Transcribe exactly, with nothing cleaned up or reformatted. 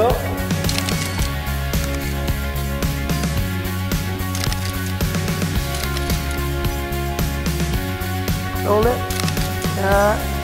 go. Roll it. Uh,